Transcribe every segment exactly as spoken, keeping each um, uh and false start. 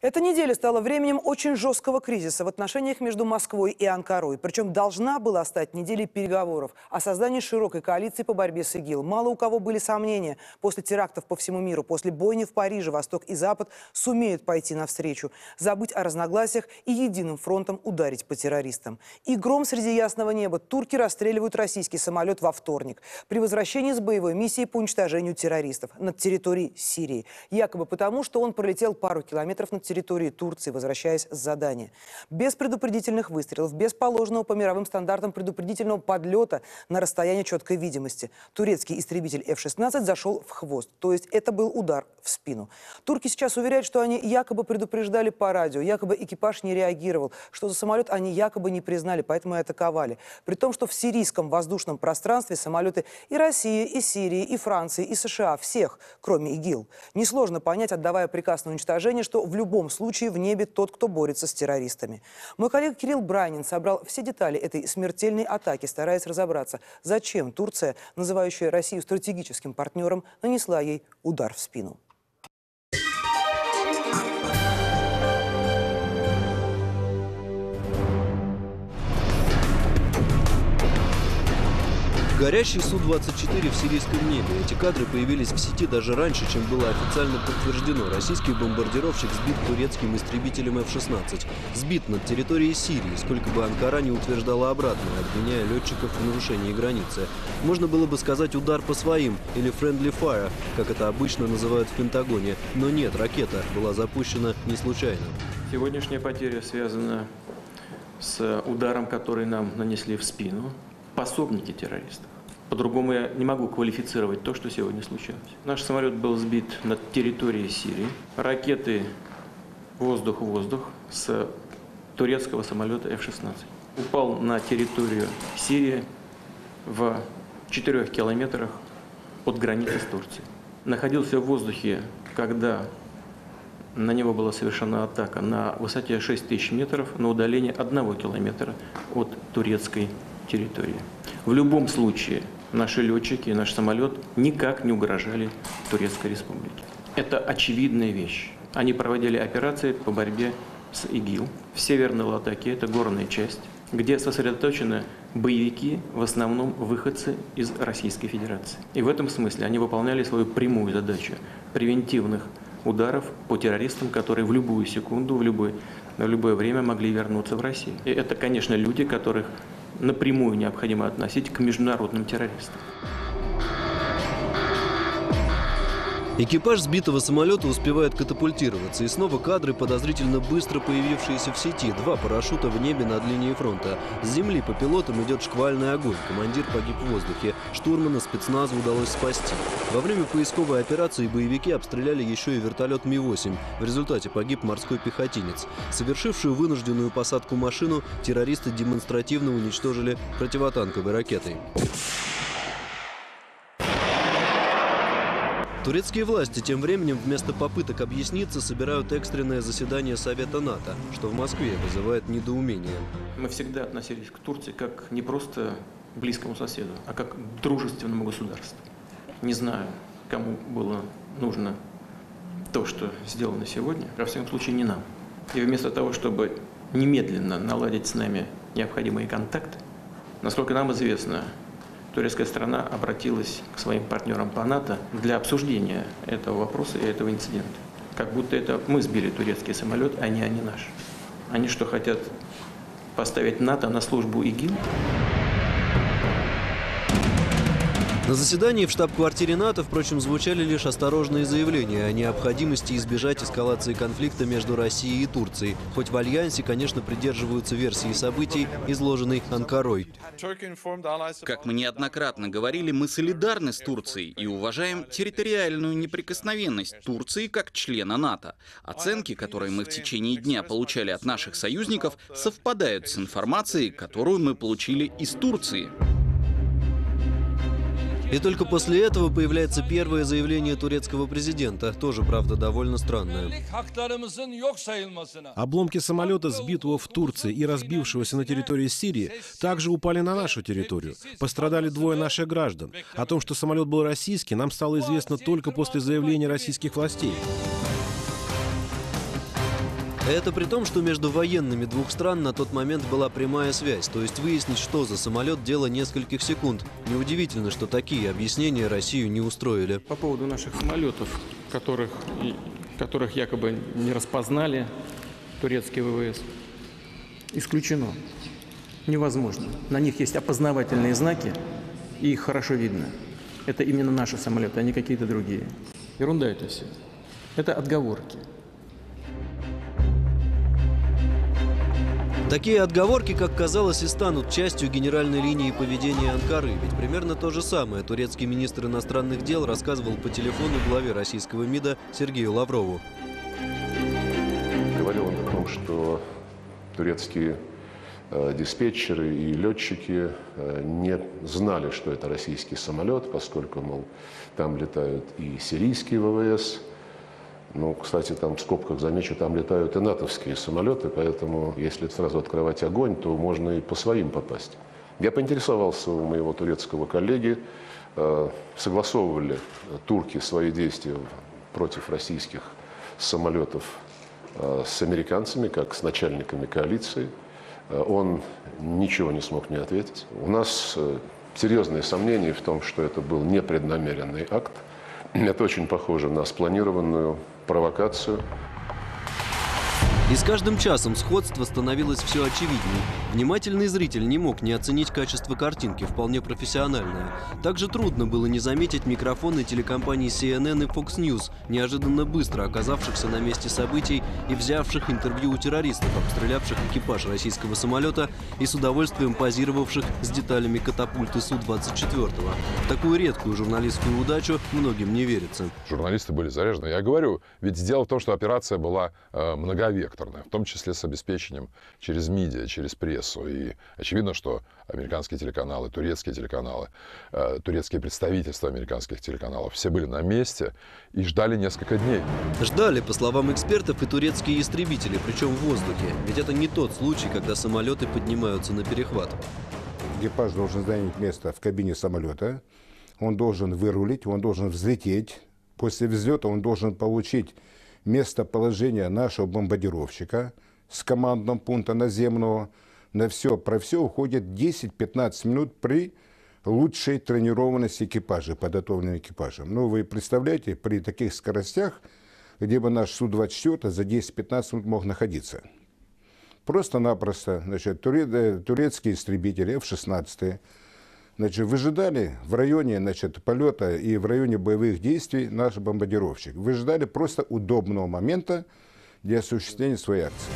Эта неделя стала временем очень жесткого кризиса в отношениях между Москвой и Анкарой. Причем должна была стать неделей переговоров о создании широкой коалиции по борьбе с ИГИЛ. Мало у кого были сомнения, после терактов по всему миру, после бойни в Париже, Восток и Запад сумеют пойти навстречу, забыть о разногласиях и единым фронтом ударить по террористам. И гром среди ясного неба. Турки расстреливают российский самолет во вторник при возвращении с боевой миссии по уничтожению террористов над территорией Сирии. Якобы потому, что он пролетел пару километров над территории Турции, возвращаясь с задания. Без предупредительных выстрелов, без положенного по мировым стандартам предупредительного подлета на расстояние четкой видимости. Турецкий истребитель эф шестнадцать зашел в хвост. То есть это был удар в спину. Турки сейчас уверяют, что они якобы предупреждали по радио, якобы экипаж не реагировал, что за самолет они якобы не признали, поэтому и атаковали. При том, что в сирийском воздушном пространстве самолеты и России, и Сирии, и Франции, и США, всех, кроме ИГИЛ. Несложно понять, отдавая приказ на уничтожение, что в любом В любом случае в небе тот, кто борется с террористами. Мой коллега Кирилл Брайнин собрал все детали этой смертельной атаки, стараясь разобраться, зачем Турция, называющая Россию стратегическим партнером, нанесла ей удар в спину. Горящий Су двадцать четыре в сирийском небе. Эти кадры появились в сети даже раньше, чем было официально подтверждено. Российский бомбардировщик сбит турецким истребителем эф шестнадцать. Сбит над территорией Сирии, сколько бы Анкара не утверждала обратное, обвиняя летчиков в нарушении границы. Можно было бы сказать удар по своим или friendly fire, как это обычно называют в Пентагоне. Но нет, ракета была запущена не случайно. Сегодняшняя потеря связана с ударом, который нам нанесли в спину. Пособники террористов. По-другому я не могу квалифицировать то, что сегодня случилось. Наш самолет был сбит над территорией Сирии. Ракеты воздух-воздух с турецкого самолета эф шестнадцать. Упал на территорию Сирии в четырёх километрах от границы с Турцией. Находился в воздухе, когда на него была совершена атака на высоте шесть тысяч метров на удалении одного километра от турецкой территории. В любом случае наши летчики и наш самолет никак не угрожали Турецкой Республике. Это очевидная вещь. Они проводили операции по борьбе с ИГИЛ в Северной Латаке, это горная часть, где сосредоточены боевики, в основном выходцы из Российской Федерации. И в этом смысле они выполняли свою прямую задачу превентивных ударов по террористам, которые в любую секунду, в любой, в любое время могли вернуться в Россию. И это, конечно, люди, которых напрямую необходимо относить к международным террористам. Экипаж сбитого самолета успевает катапультироваться. И снова кадры, подозрительно быстро появившиеся в сети. Два парашюта в небе над линией фронта. С земли по пилотам идет шквальный огонь. Командир погиб в воздухе. Штурмана спецназу удалось спасти. Во время поисковой операции боевики обстреляли еще и вертолет Ми восемь. В результате погиб морской пехотинец. Совершившую вынужденную посадку машину террористы демонстративно уничтожили противотанковой ракетой. Турецкие власти тем временем вместо попыток объясниться собирают экстренное заседание Совета НАТО, что в Москве вызывает недоумение. Мы всегда относились к Турции как не просто близкому соседу, а как к дружественному государству. Не знаю, кому было нужно то, что сделано сегодня, во всяком случае не нам. И вместо того, чтобы немедленно наладить с нами необходимые контакты, насколько нам известно, турецкая страна обратилась к своим партнерам по НАТО для обсуждения этого вопроса и этого инцидента. Как будто это мы сбили турецкий самолет, а не они наш. Они что, хотят поставить НАТО на службу ИГИЛ? На заседании в штаб-квартире НАТО, впрочем, звучали лишь осторожные заявления о необходимости избежать эскалации конфликта между Россией и Турцией. Хоть в альянсе, конечно, придерживаются версии событий, изложенной Анкарой. Как мы неоднократно говорили, мы солидарны с Турцией и уважаем территориальную неприкосновенность Турции как члена НАТО. Оценки, которые мы в течение дня получали от наших союзников, совпадают с информацией, которую мы получили из Турции. И только после этого появляется первое заявление турецкого президента, тоже, правда, довольно странное. Обломки самолета, сбитого в Турции и разбившегося на территории Сирии, также упали на нашу территорию. Пострадали двое наших граждан. О том, что самолет был российский, нам стало известно только после заявления российских властей. Это при том, что между военными двух стран на тот момент была прямая связь, то есть выяснить, что за самолет, дело нескольких секунд. Неудивительно, что такие объяснения Россию не устроили. По поводу наших самолетов, которых, которых якобы не распознали турецкие ВВС, исключено. Невозможно. На них есть опознавательные знаки, и их хорошо видно. Это именно наши самолеты, а не какие-то другие. Ерунда это все. Это отговорки. Такие отговорки, как казалось, и станут частью генеральной линии поведения Анкары. Ведь примерно то же самое турецкий министр иностранных дел рассказывал по телефону главе российского МИДа Сергею Лаврову. Говорил он о том, что турецкие диспетчеры и летчики не знали, что это российский самолет, поскольку, мол, там летают и сирийские ВВС. Ну, кстати, там в скобках замечу, там летают и натовские самолеты, поэтому если сразу открывать огонь, то можно и по своим попасть. Я поинтересовался у моего турецкого коллеги, согласовывали турки свои действия против российских самолетов с американцами, как с начальниками коалиции. Он ничего не смог мне ответить. У нас серьезные сомнения в том, что это был непреднамеренный акт. Это очень похоже на спланированную провокацию. И с каждым часом сходство становилось все очевиднее. Внимательный зритель не мог не оценить качество картинки, вполне профессиональное. Также трудно было не заметить микрофоны телекомпаний си эн эн и Fox News, неожиданно быстро оказавшихся на месте событий и взявших интервью у террористов, обстрелявших экипаж российского самолета и с удовольствием позировавших с деталями катапульты Су двадцать четыре. Такую редкую журналистскую удачу многим не верится. Журналисты были заряжены. Я говорю, ведь дело в том, что операция была э, многовекторная. В том числе с обеспечением через медиа, через прессу. И очевидно, что американские телеканалы, турецкие телеканалы, турецкие представительства американских телеканалов все были на месте и ждали несколько дней. Ждали, по словам экспертов, и турецкие истребители, причем в воздухе. Ведь это не тот случай, когда самолеты поднимаются на перехват. Экипаж должен занять место в кабине самолета, он должен вырулить, он должен взлететь. После взлета он должен получить местоположение нашего бомбардировщика с командного пункта наземного. На все про все уходит десять-пятнадцать минут при лучшей тренированности экипажа, подготовленного экипажем. Ну, вы представляете, при таких скоростях, где бы наш Су двадцать четыре за десять-пятнадцать минут мог находиться. Просто-напросто, значит, турецкие истребители, эф шестнадцать, значит, выжидали в районе, значит, полета и в районе боевых действий наш бомбардировщик. Выжидали просто удобного момента для осуществления своей акции.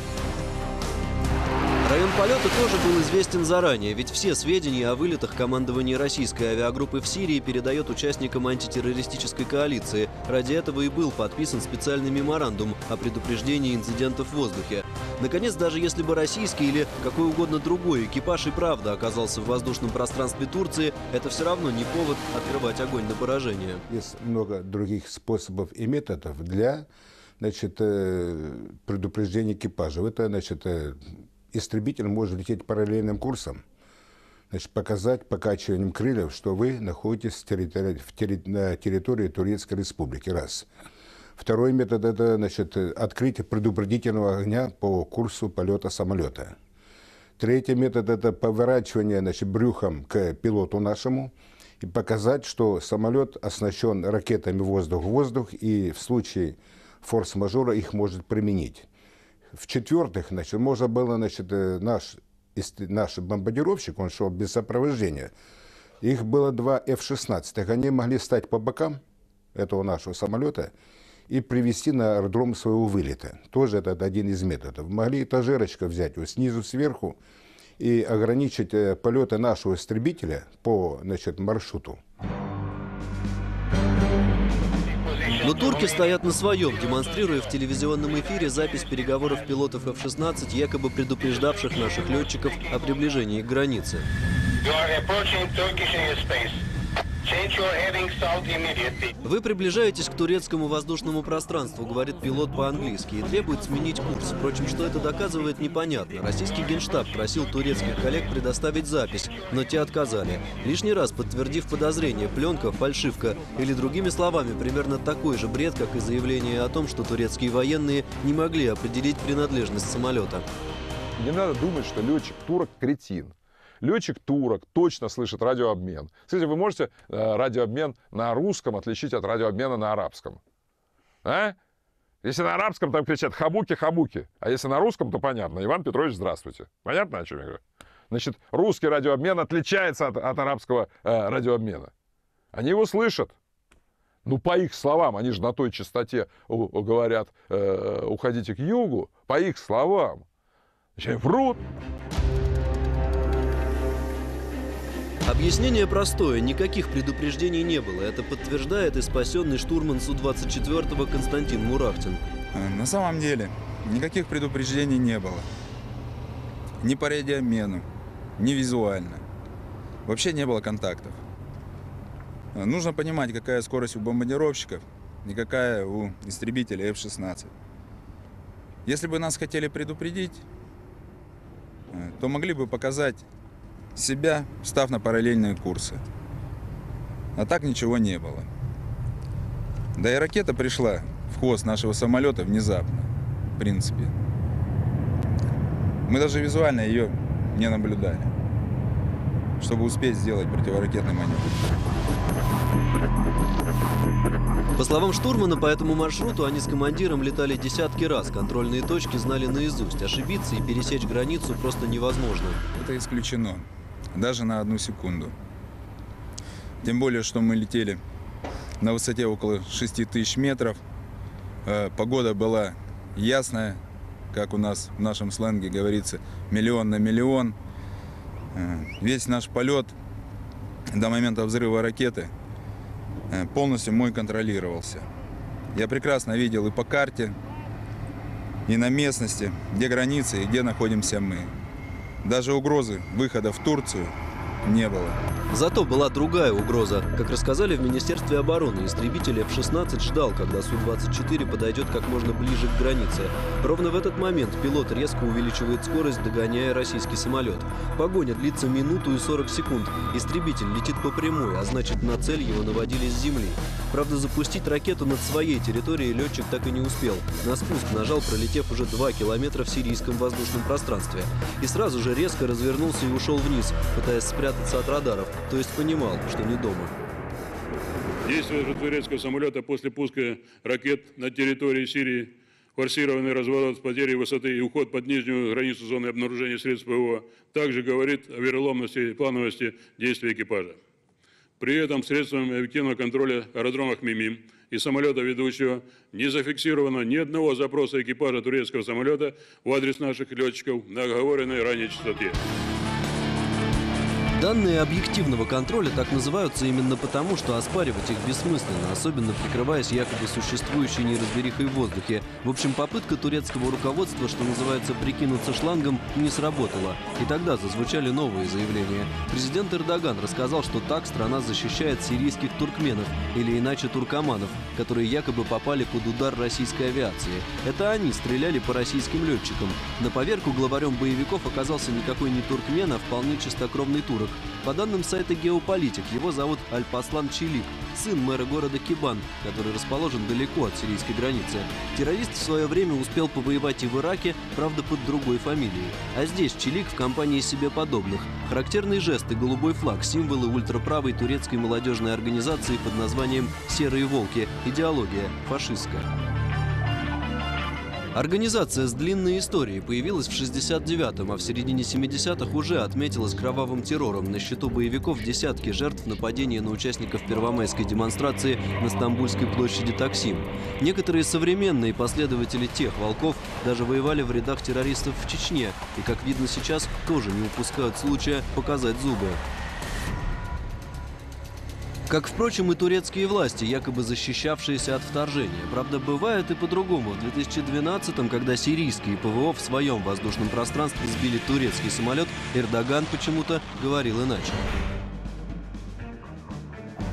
Район полета тоже был известен заранее, ведь все сведения о вылетах командования российской авиагруппы в Сирии передает участникам антитеррористической коалиции. Ради этого и был подписан специальный меморандум о предупреждении инцидентов в воздухе. Наконец, даже если бы российский или какой угодно другой экипаж и правда оказался в воздушном пространстве Турции, это все равно не повод открывать огонь на поражение. Есть много других способов и методов для, значит, предупреждения экипажа. Это, значит, истребитель может лететь параллельным курсом, значит, показать покачиванием крыльев, что вы находитесь в территори... в терри... на территории Турецкой Республики. Раз. Второй метод – это, значит, открытие предупредительного огня по курсу полета самолета. Третий метод – это поворачивание, значит, брюхом к пилоту нашему и показать, что самолет оснащен ракетами воздух-воздух и в случае форс-мажора их может применить. В-четвертых, значит, можно было, значит, наш, наш бомбардировщик, он шел без сопровождения. Их было два эф шестнадцать. Они могли стать по бокам этого нашего самолета и привести на аэродром своего вылета. Тоже это один из методов. Могли этажерочка взять его снизу сверху и ограничить полеты нашего истребителя по, значит, маршруту. Но турки стоят на своем, демонстрируя в телевизионном эфире запись переговоров пилотов эф шестнадцать, якобы предупреждавших наших летчиков о приближении к границе. Вы приближаетесь к турецкому воздушному пространству, говорит пилот по-английски, и требует сменить курс. Впрочем, что это доказывает, непонятно. Российский генштаб просил турецких коллег предоставить запись, но те отказали. Лишний раз подтвердив подозрение, пленка, фальшивка, или другими словами, примерно такой же бред, как и заявление о том, что турецкие военные не могли определить принадлежность самолета. Не надо думать, что летчик-турок кретин. Летчик-турок точно слышит радиообмен. Кстати, вы можете э, радиообмен на русском отличить от радиообмена на арабском? А? Если на арабском, там кричат «хабуки-хабуки». А если на русском, то понятно. Иван Петрович, здравствуйте. Понятно, о чем я говорю? Значит, русский радиообмен отличается от, от арабского э, радиообмена. Они его слышат. Ну, по их словам, они же на той частоте у, у, говорят э, «уходите к югу». По их словам. Значит, врут. Объяснение простое, никаких предупреждений не было. Это подтверждает и спасенный штурман Су двадцать четыре Константин Мурахтин. На самом деле, никаких предупреждений не было. Ни по радиообмену, ни визуально. Вообще не было контактов. Нужно понимать, какая скорость у бомбардировщиков и какая у истребителей эф шестнадцать. Если бы нас хотели предупредить, то могли бы показать себя, встав на параллельные курсы. А так ничего не было. Да и ракета пришла в хвост нашего самолета внезапно, в принципе. Мы даже визуально ее не наблюдали, чтобы успеть сделать противоракетный маневр. По словам штурмана, по этому маршруту они с командиром летали десятки раз. Контрольные точки знали наизусть. Ошибиться и пересечь границу просто невозможно. Это исключено. Даже на одну секунду. Тем более, что мы летели на высоте около шести тысяч метров. Погода была ясная, как у нас в нашем сленге говорится, миллион на миллион. Весь наш полет до момента взрыва ракеты полностью мой контролировался. Я прекрасно видел и по карте, и на местности, где границы и где находимся мы. Даже угрозы выхода в Турцию не было. Зато была другая угроза. Как рассказали в Министерстве обороны, истребитель эф шестнадцать ждал, когда Су двадцать четыре подойдет как можно ближе к границе. Ровно в этот момент пилот резко увеличивает скорость, догоняя российский самолет. Погоня длится минуту и сорок секунд. Истребитель летит по прямой, а значит, на цель его наводили с земли. Правда, запустить ракету над своей территорией летчик так и не успел. На спуск нажал, пролетев уже два километра в сирийском воздушном пространстве. И сразу же резко развернулся и ушел вниз, пытаясь спрятаться от радаров. То есть понимал, что не дома. Действия же турецкого самолета после пуска ракет на территории Сирии, форсированный разворот с потерей высоты и уход под нижнюю границу зоны обнаружения средств ПВО, также говорит о вероломности и плановости действий экипажа. При этом средствами объективного контроля аэродромов Мимим и самолета ведущего не зафиксировано ни одного запроса экипажа турецкого самолета в адрес наших летчиков на оговоренной ранее частоте. Данные объективного контроля так называются именно потому, что оспаривать их бессмысленно, особенно прикрываясь якобы существующей неразберихой в воздухе. В общем, попытка турецкого руководства, что называется, прикинуться шлангом, не сработала. И тогда зазвучали новые заявления. Президент Эрдоган рассказал, что так страна защищает сирийских туркменов, или иначе туркоманов, которые якобы попали под удар российской авиации. Это они стреляли по российским летчикам. На поверку главарем боевиков оказался никакой не туркмен, а вполне чистокровный турок. По данным сайта «Геополитик», его зовут Альпаслан Чилик, сын мэра города Кибан, который расположен далеко от сирийской границы. Террорист в свое время успел повоевать и в Ираке, правда, под другой фамилией. А здесь Чилик в компании себе подобных. Характерный жест и голубой флаг – символы ультраправой турецкой молодежной организации под названием «Серые волки». Идеология фашистская. Организация с длинной историей появилась в шестьдесят девятом, а в середине семидесятых уже отметилась кровавым террором. На счету боевиков десятки жертв нападения на участников первомайской демонстрации на Стамбульской площади Таксим. Некоторые современные последователи тех волков даже воевали в рядах террористов в Чечне и, как видно сейчас, тоже не упускают случая показать зубы. Как, впрочем, и турецкие власти, якобы защищавшиеся от вторжения. Правда, бывает и по-другому. В две тысячи двенадцатом, когда сирийские ПВО в своем воздушном пространстве сбили турецкий самолет, Эрдоган почему-то говорил иначе.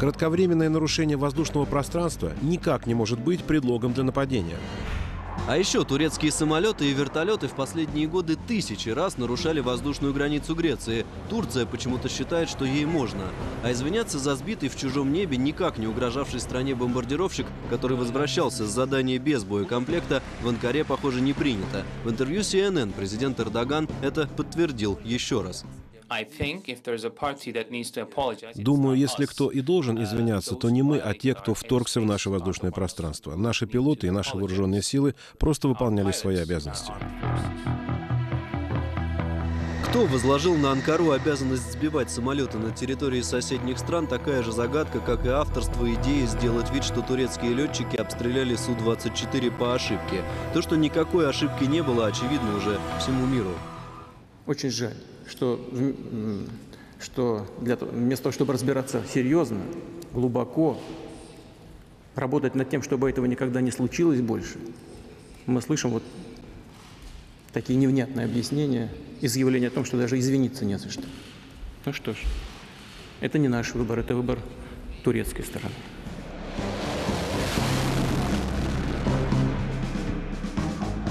Кратковременное нарушение воздушного пространства никак не может быть предлогом для нападения. А еще турецкие самолеты и вертолеты в последние годы тысячи раз нарушали воздушную границу Греции. Турция почему-то считает, что ей можно. А извиняться за сбитый в чужом небе, никак не угрожавший стране бомбардировщик, который возвращался с задания без боекомплекта, в Анкаре, похоже, не принято. В интервью си эн эн президент Эрдоган это подтвердил еще раз. Думаю, если кто и должен извиняться, то не мы, а те, кто вторгся в наше воздушное пространство. Наши пилоты и наши вооруженные силы просто выполняли свои обязанности. Кто возложил на Анкару обязанность сбивать самолеты на территории соседних стран, такая же загадка, как и авторство идеи сделать вид, что турецкие летчики обстреляли Су двадцать четыре по ошибке. То, что никакой ошибки не было, очевидно уже всему миру. Очень жаль. Что, что для, вместо того, чтобы разбираться серьезно, глубоко, работать над тем, чтобы этого никогда не случилось больше, мы слышим вот такие невнятные объяснения, изъявления о том, что даже извиниться не за что. Ну что ж, это не наш выбор, это выбор турецкой стороны.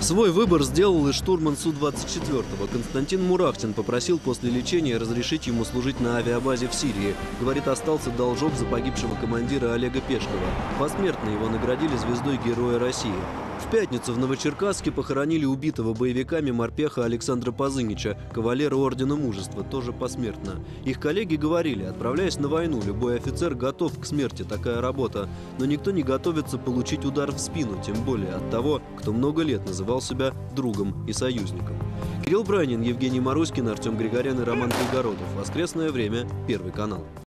Свой выбор сделал и штурман Су двадцать четыре. Константин Мурахтин попросил после лечения разрешить ему служить на авиабазе в Сирии. Говорит, остался должок за погибшего командира Олега Пешкова. Посмертно его наградили звездой Героя России. В пятницу в Новочеркасске похоронили убитого боевиками морпеха Александра Пазынича, кавалера Ордена Мужества, тоже посмертно. Их коллеги говорили, отправляясь на войну, любой офицер готов к смерти, такая работа. Но никто не готовится получить удар в спину, тем более от того, кто много лет называл себя другом и союзником. Кирилл Брайнин, Евгений Маруськин, Артем Григорян и Роман Белгородов. Воскресное время. Первый канал.